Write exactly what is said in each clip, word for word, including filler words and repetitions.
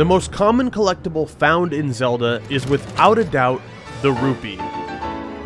The most common collectible found in Zelda is without a doubt the rupee.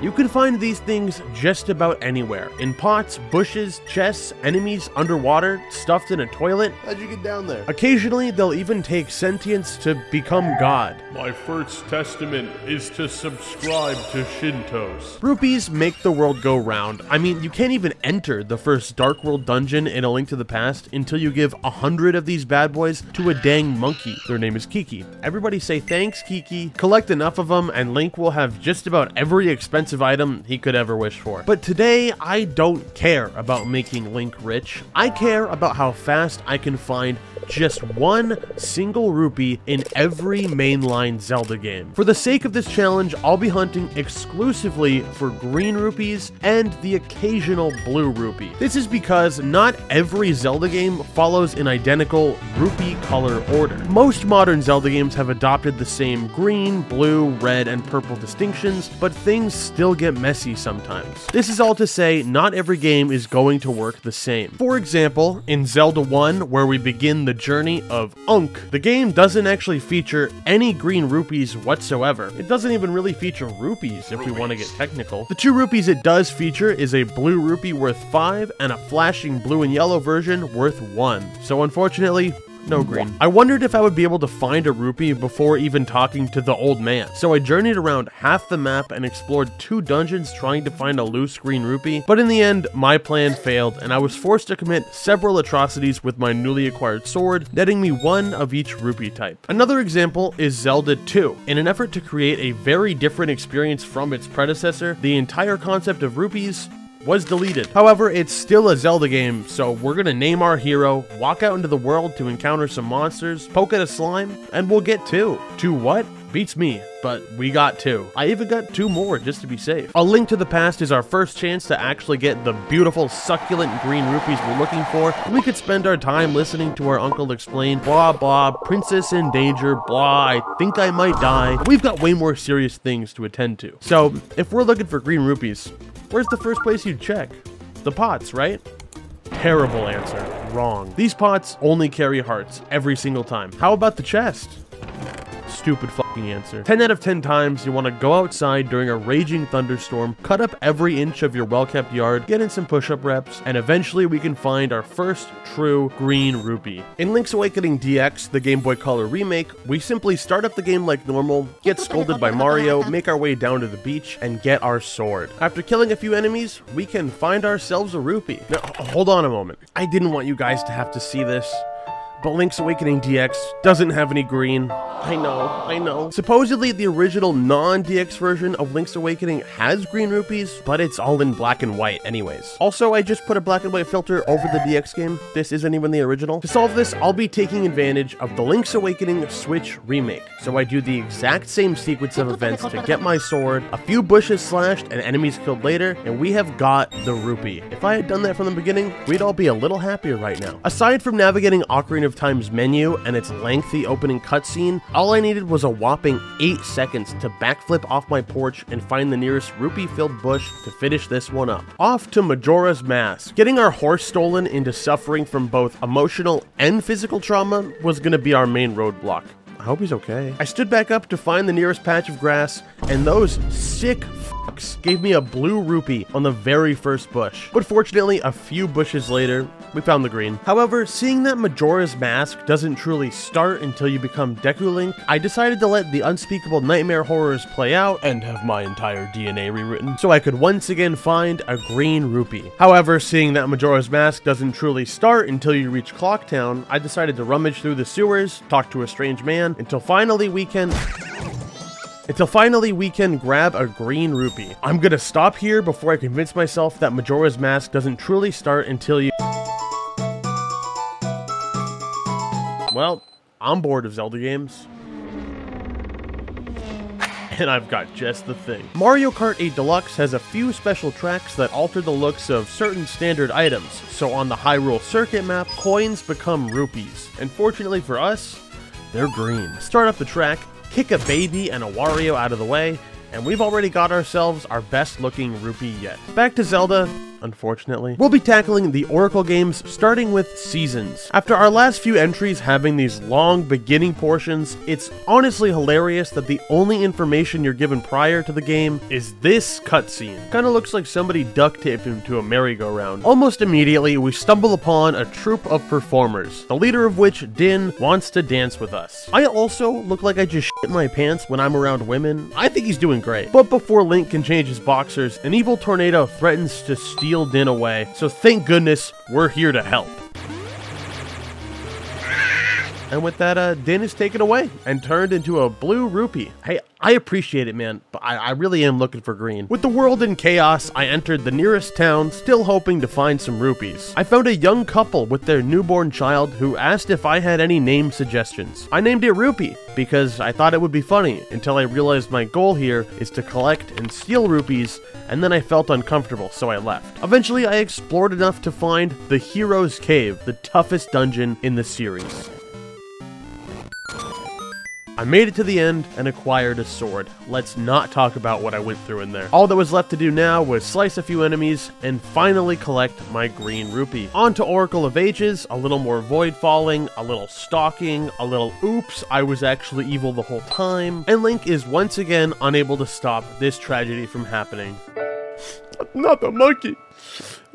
You can find these things just about anywhere, in pots, bushes, chests, enemies, underwater, stuffed in a toilet. How'd you get down there? Occasionally, they'll even take sentience to become god. My first testament is to subscribe to Shyntos. Rupees make the world go round. I mean, you can't even enter the first Dark World dungeon in A Link to the Past until you give a hundred of these bad boys to a dang monkey. Their name is Kiki. Everybody say thanks, Kiki. Collect enough of them and Link will have just about every expensive item he could ever wish for. But today, I don't care about making Link rich. I care about how fast I can find just one single rupee in every mainline Zelda game. For the sake of this challenge, I'll be hunting exclusively for green rupees and the occasional blue rupee. This is because not every Zelda game follows an identical rupee color order. Most modern Zelda games have adopted the same green, blue, red, and purple distinctions, but things still get messy sometimes. This is all to say, not every game is going to work the same. For example, in Zelda one, where we begin the journey of Unk, the game doesn't actually feature any green rupees whatsoever. It doesn't even really feature rupees, if rupees. we want to get technical. The two rupees it does feature is a blue rupee worth five and a flashing blue and yellow version worth one. So unfortunately, no green. I wondered if I would be able to find a rupee before even talking to the old man. So I journeyed around half the map and explored two dungeons trying to find a loose green rupee, but in the end, my plan failed and I was forced to commit several atrocities with my newly acquired sword, netting me one of each rupee type. Another example is Zelda two. In an effort to create a very different experience from its predecessor, the entire concept of rupees was deleted. However, it's still a Zelda game, so we're gonna name our hero, walk out into the world to encounter some monsters, poke at a slime, and we'll get two. Two what? Beats me, but we got two. I even got two more just to be safe. A Link to the Past is our first chance to actually get the beautiful, succulent green rupees we're looking for. We could spend our time listening to our uncle explain, blah, blah, princess in danger, blah, I think I might die. We've got way more serious things to attend to. So if we're looking for green rupees, where's the first place you'd check? The pots, right? Terrible answer. Wrong. These pots only carry hearts every single time. How about the chest? Stupid fucking answer. ten out of ten times you want to go outside during a raging thunderstorm, cut up every inch of your well-kept yard, get in some push-up reps, and eventually we can find our first true green rupee. In Link's Awakening D X, the Game Boy Color remake, we simply start up the game like normal, get scolded by Mario, make our way down to the beach, and get our sword. After killing a few enemies, we can find ourselves a rupee. Now, hold on a moment. I didn't want you guys to have to see this, but Link's Awakening D X doesn't have any green. I know, I know. Supposedly, the original non-D X version of Link's Awakening has green rupees, but it's all in black and white anyways. Also, I just put a black and white filter over the D X game. This isn't even the original. To solve this, I'll be taking advantage of the Link's Awakening Switch remake. So I do the exact same sequence of events to get my sword, a few bushes slashed and enemies killed later, and we have got the rupee. If I had done that from the beginning, we'd all be a little happier right now. Aside from navigating Ocarina of Time's menu and its lengthy opening cutscene, all I needed was a whopping eight seconds to backflip off my porch and find the nearest rupee-filled bush to finish this one up. Off to Majora's Mask. Getting our horse stolen into suffering from both emotional and physical trauma was gonna be our main roadblock. I hope he's okay. I stood back up to find the nearest patch of grass, and those sick fucks gave me a blue rupee on the very first bush. But fortunately, a few bushes later, we found the green. However, seeing that Majora's Mask doesn't truly start until you become Deku Link, I decided to let the unspeakable nightmare horrors play out and have my entire D N A rewritten so I could once again find a green rupee. However, seeing that Majora's Mask doesn't truly start until you reach Clock Town, I decided to rummage through the sewers, talk to a strange man, until finally we can... Until finally we can grab a green rupee. I'm gonna stop here before I convince myself that Majora's Mask doesn't truly start until you... Well, I'm bored of Zelda games. And I've got just the thing. Mario Kart eight Deluxe has a few special tracks that alter the looks of certain standard items. So on the Hyrule Circuit map, coins become rupees. And fortunately for us, they're green. Start up the track, kick a baby and a Wario out of the way, and we've already got ourselves our best looking rupee yet. Back to Zelda, unfortunately. We'll be tackling the Oracle games, starting with Seasons. After our last few entries having these long beginning portions, it's honestly hilarious that the only information you're given prior to the game is this cutscene. Kinda looks like somebody duct taped him to a merry-go-round. Almost immediately, we stumble upon a troupe of performers, the leader of which, Din, wants to dance with us. I also look like I just shit my pants when I'm around women. I think he's doing great. But before Link can change his boxers, an evil tornado threatens to steal Din away, so thank goodness we're here to help. And with that, uh, Din is taken away and turned into a blue rupee. Hey, I appreciate it, man, but I, I really am looking for green. With the world in chaos, I entered the nearest town, still hoping to find some rupees. I found a young couple with their newborn child who asked if I had any name suggestions. I named it Rupee because I thought it would be funny until I realized my goal here is to collect and steal rupees, and then I felt uncomfortable, so I left. Eventually, I explored enough to find the Hero's Cave, the toughest dungeon in the series. I made it to the end and acquired a sword. Let's not talk about what I went through in there. All that was left to do now was slice a few enemies and finally collect my green rupee. On to Oracle of Ages, a little more void falling, a little stalking, a little oops, I was actually evil the whole time, and Link is once again unable to stop this tragedy from happening. Not the monkey!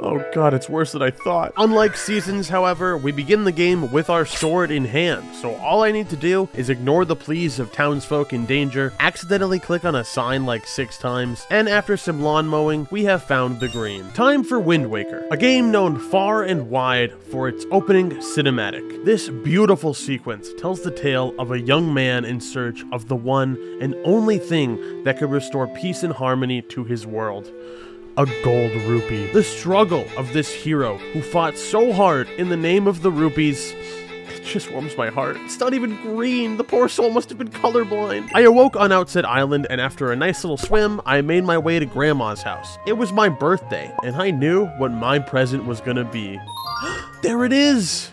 Oh god, it's worse than I thought. Unlike Seasons, however, we begin the game with our sword in hand, so all I need to do is ignore the pleas of townsfolk in danger, accidentally click on a sign like six times, and after some lawn mowing, we have found the green. Time for Wind Waker, a game known far and wide for its opening cinematic. This beautiful sequence tells the tale of a young man in search of the one and only thing that could restore peace and harmony to his world. A gold rupee. The struggle of this hero who fought so hard in the name of the rupees, it just warms my heart. It's not even green. The poor soul must have been colorblind. I awoke on Outset Island, and after a nice little swim, I made my way to Grandma's house. It was my birthday, and I knew what my present was gonna be. There it is!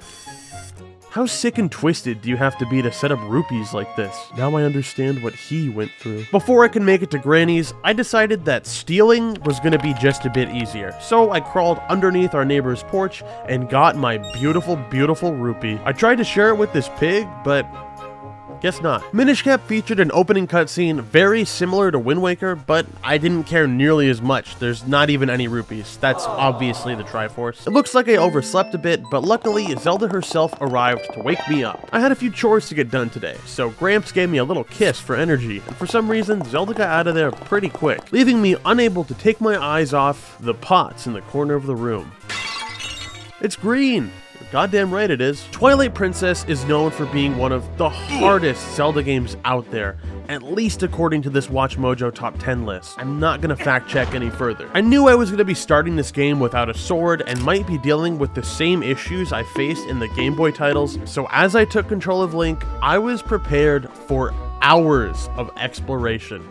How sick and twisted do you have to be to set up rupees like this? Now I understand what he went through. Before I could make it to Granny's, I decided that stealing was gonna be just a bit easier. So I crawled underneath our neighbor's porch and got my beautiful, beautiful rupee. I tried to share it with this pig, but guess not. Minish Cap featured an opening cutscene very similar to Wind Waker, but I didn't care nearly as much. There's not even any rupees. That's obviously the Triforce. It looks like I overslept a bit, but luckily Zelda herself arrived to wake me up. I had a few chores to get done today, so Gramps gave me a little kiss for energy, and for some reason Zelda got out of there pretty quick, leaving me unable to take my eyes off the pots in the corner of the room. It's green! Goddamn right it is. Twilight Princess is known for being one of the hardest Zelda games out there, at least according to this Watchmojo top ten list. I'm not gonna fact check any further. I knew I was gonna be starting this game without a sword and might be dealing with the same issues I faced in the Game Boy titles, so as I took control of Link, I was prepared for hours of exploration.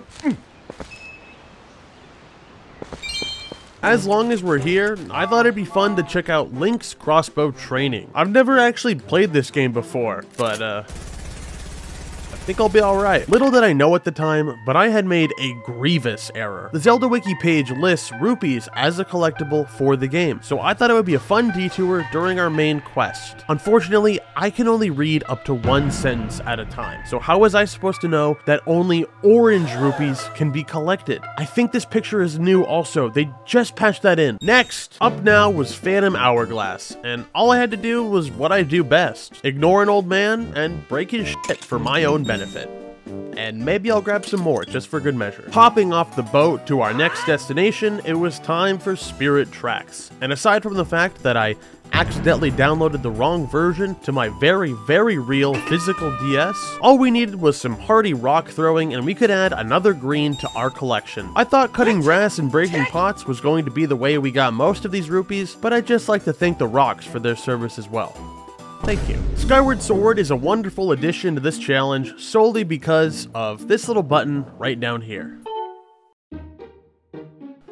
As long as we're here, I thought it'd be fun to check out Link's Crossbow Training. I've never actually played this game before, but uh, I think I'll be alright. Little did I know at the time, but I had made a grievous error. The Zelda Wiki page lists rupees as a collectible for the game, so I thought it would be a fun detour during our main quest. Unfortunately, I can only read up to one sentence at a time, so how was I supposed to know that only orange rupees can be collected? I think this picture is new also, they just patched that in. Next up now was Phantom Hourglass, and all I had to do was what I do best. Ignore an old man and break his shit for my own benefit. And maybe I'll grab some more, just for good measure. Popping off the boat to our next destination, it was time for Spirit Tracks. And aside from the fact that I accidentally downloaded the wrong version to my very, very real physical D S, all we needed was some hearty rock throwing and we could add another green to our collection. I thought cutting grass and breaking pots was going to be the way we got most of these rupees, but I'd just like to thank the rocks for their service as well. Thank you. Skyward Sword is a wonderful addition to this challenge solely because of this little button right down here.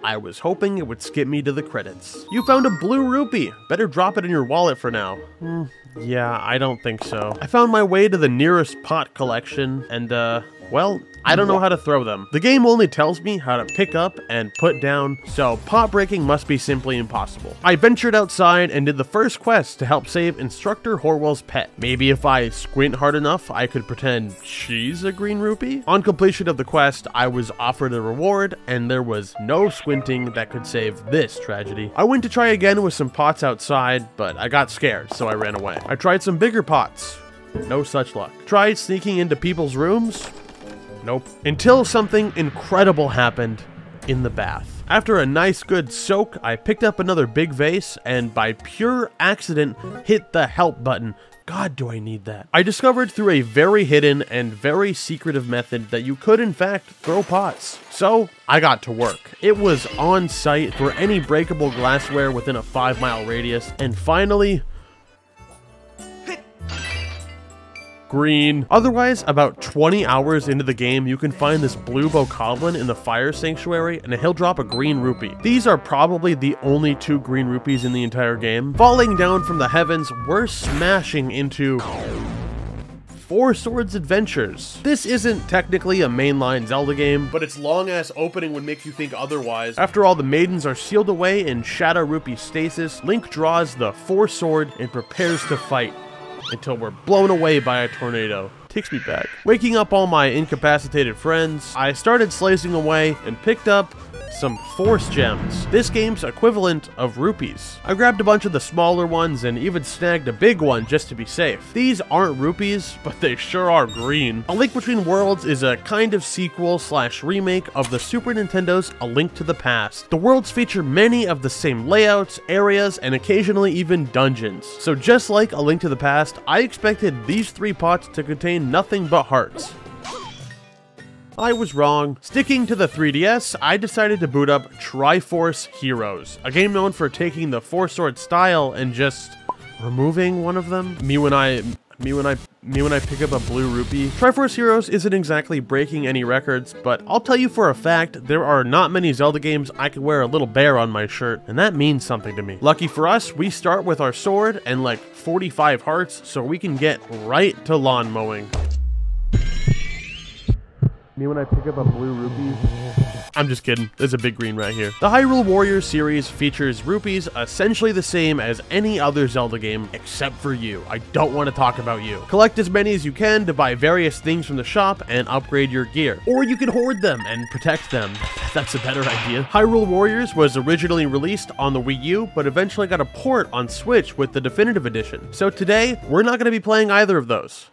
I was hoping it would skip me to the credits. You found a blue rupee! Better drop it in your wallet for now. Mm, yeah, I don't think so. I found my way to the nearest pot collection and uh, Well, I don't know how to throw them. The game only tells me how to pick up and put down, so pot breaking must be simply impossible. I ventured outside and did the first quest to help save Instructor Horwell's pet. Maybe if I squint hard enough, I could pretend she's a green rupee? On completion of the quest, I was offered a reward, and there was no squinting that could save this tragedy. I went to try again with some pots outside, but I got scared, so I ran away. I tried some bigger pots. No such luck. Tried sneaking into people's rooms. Nope. Until something incredible happened in the bath. After a nice good soak, I picked up another big vase and by pure accident hit the help button. God, do I need that. I discovered through a very hidden and very secretive method that you could in fact throw pots. So I got to work. It was on site for any breakable glassware within a five mile radius, and finally, green. Otherwise, about twenty hours into the game, you can find this blue bokoblin in the fire sanctuary and he'll drop a green rupee. These are probably the only two green rupees in the entire game. Falling down from the heavens, we're smashing into Four Swords Adventures. This isn't technically a mainline Zelda game, but its long-ass opening would make you think otherwise. After all the maidens are sealed away in Shadow Rupee stasis, Link draws the Four Sword and prepares to fight, until we're blown away by a tornado. Takes me back. Waking up all my incapacitated friends, I started slicing away and picked up some force gems, this game's equivalent of rupees. I grabbed a bunch of the smaller ones and even snagged a big one just to be safe. These aren't rupees, but they sure are green. A Link Between Worlds is a kind of sequel slash remake of the Super Nintendo's A Link to the Past. The worlds feature many of the same layouts, areas, and occasionally even dungeons. So just like A Link to the Past, I expected these three pots to contain nothing but hearts. I was wrong. Sticking to the three D S, I decided to boot up Triforce Heroes, a game known for taking the Four Sword style and just removing one of them. Me when I, me when I, me when I pick up a blue rupee. Triforce Heroes isn't exactly breaking any records, but I'll tell you for a fact, there are not many Zelda games I could wear a little bear on my shirt, and that means something to me. Lucky for us, we start with our sword and like forty-five hearts, so we can get right to lawn mowing. Me when I pick up a blue rupee. I'm just kidding. There's a big green right here. The Hyrule Warriors series features rupees essentially the same as any other Zelda game, except for you. I don't want to talk about you. Collect as many as you can to buy various things from the shop and upgrade your gear. Or you can hoard them and protect them. That's a better idea. Hyrule Warriors was originally released on the Wii U, but eventually got a port on Switch with the Definitive Edition. So today, we're not going to be playing either of those.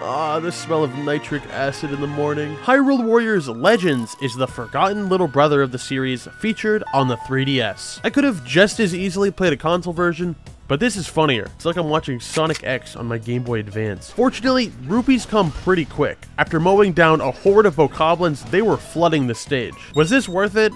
Ah, oh, the smell of nitric acid in the morning. Hyrule Warriors Legends is the forgotten little brother of the series, featured on the three D S. I could have just as easily played a console version, but this is funnier. It's like I'm watching Sonic X on my Game Boy Advance. Fortunately, rupees come pretty quick. After mowing down a horde of bokoblins, they were flooding the stage. Was this worth it?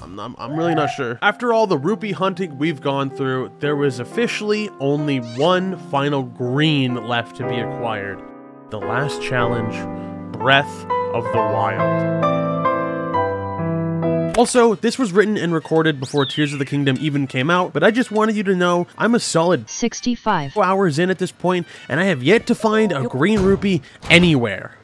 I'm, I'm really not sure. After all the rupee hunting we've gone through, there was officially only one final green left to be acquired. The last challenge, Breath of the Wild. Also, this was written and recorded before Tears of the Kingdom even came out, but I just wanted you to know I'm a solid sixty-five hours in at this point, and I have yet to find a green rupee anywhere.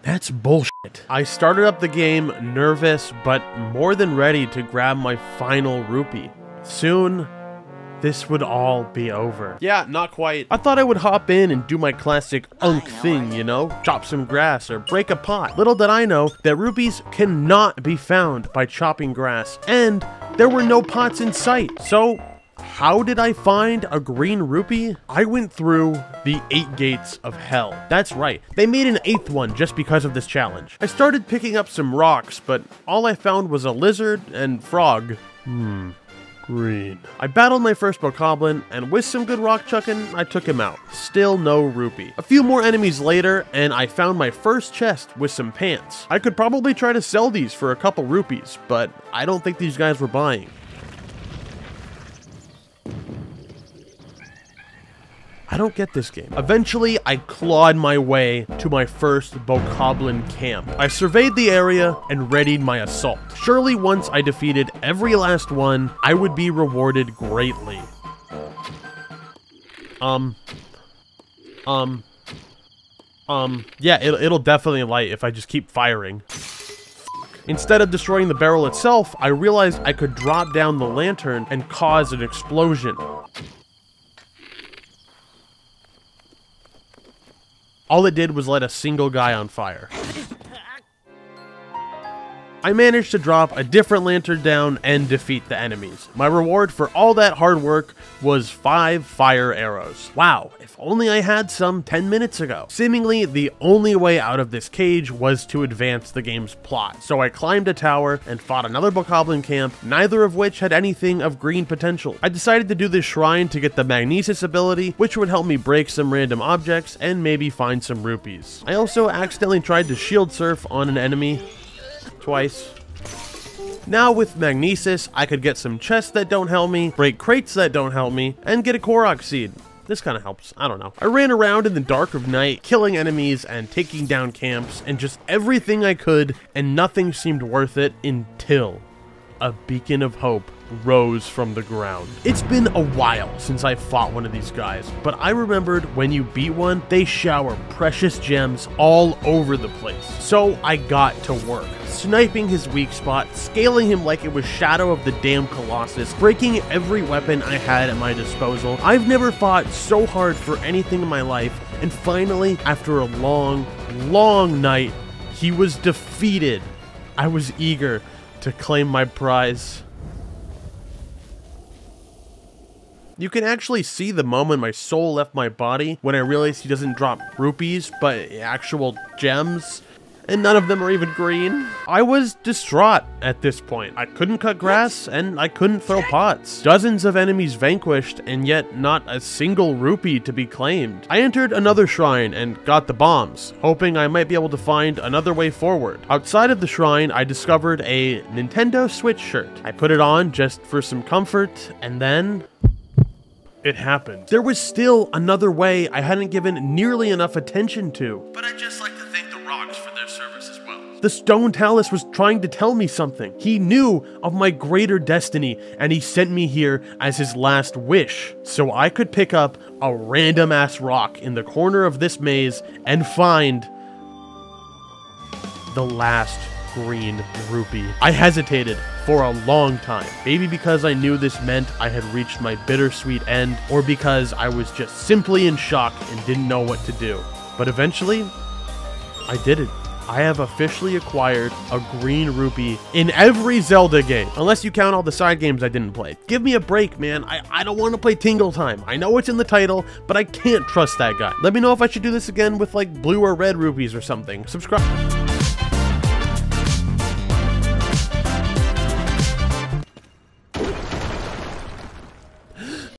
That's bullshit. I started up the game nervous, but more than ready to grab my final rupee. Soon, this would all be over. Yeah, not quite. I thought I would hop in and do my classic unk thing, you know? Chop some grass or break a pot. Little did I know that rupees cannot be found by chopping grass, and there were no pots in sight. So, how did I find a green rupee? I went through the eight gates of hell. That's right, they made an eighth one just because of this challenge. I started picking up some rocks, but all I found was a lizard and frog. Hmm. Green. I battled my first bokoblin, and with some good rock chucking, I took him out. Still no rupee. A few more enemies later, and I found my first chest with some pants. I could probably try to sell these for a couple rupees, but I don't think these guys were buying. I don't get this game. Eventually, I clawed my way to my first bokoblin camp. I surveyed the area and readied my assault. Surely once I defeated every last one, I would be rewarded greatly. Um, um, Um, yeah, it, it'll definitely light if I just keep firing. Instead of destroying the barrel itself, I realized I could drop down the lantern and cause an explosion. All it did was light a single guy on fire. I managed to drop a different lantern down and defeat the enemies. My reward for all that hard work was five fire arrows. Wow, if only I had some ten minutes ago. Seemingly, the only way out of this cage was to advance the game's plot, so I climbed a tower and fought another bokoblin camp, neither of which had anything of green potential. I decided to do this shrine to get the Magnesis ability, which would help me break some random objects and maybe find some rupees. I also accidentally tried to shield surf on an enemy, twice. Now with Magnesis, I could get some chests that don't help me, break crates that don't help me, and get a Korok seed. This kind of helps, I don't know. I ran around in the dark of night, killing enemies and taking down camps and just everything I could, and nothing seemed worth it until a beacon of hope rose from the ground. It's been a while since I fought one of these guys, but I remembered when you beat one, they shower precious gems all over the place. So I got to work, sniping his weak spot, scaling him like it was Shadow of the damn Colossus, breaking every weapon I had at my disposal. I've never fought so hard for anything in my life, and finally, after a long, long night, he was defeated. I was eager to claim my prize. You can actually see the moment my soul left my body when I realized he doesn't drop rupees, but actual gems, and none of them are even green. I was distraught at this point. I couldn't cut grass, and I couldn't throw pots. Dozens of enemies vanquished, and yet not a single rupee to be claimed. I entered another shrine and got the bombs, hoping I might be able to find another way forward. Outside of the shrine, I discovered a Nintendo Switch shirt. I put it on just for some comfort, and then it happened. There was still another way I hadn't given nearly enough attention to. But I'd just like to thank the Rocks for their service as well. The Stone Talus was trying to tell me something. He knew of my greater destiny, and he sent me here as his last wish, so I could pick up a random ass rock in the corner of this maze and find the last green rupee. I hesitated for a long time, maybe because I knew this meant I had reached my bittersweet end, or because I was just simply in shock and didn't know what to do. But eventually, I did it. I have officially acquired a green rupee in every Zelda game, unless you count all the side games I didn't play. Give me a break, man. I, I don't want to play Tingle Time. I know it's in the title, but I can't trust that guy. Let me know if I should do this again with like blue or red rupees or something. Subscribe.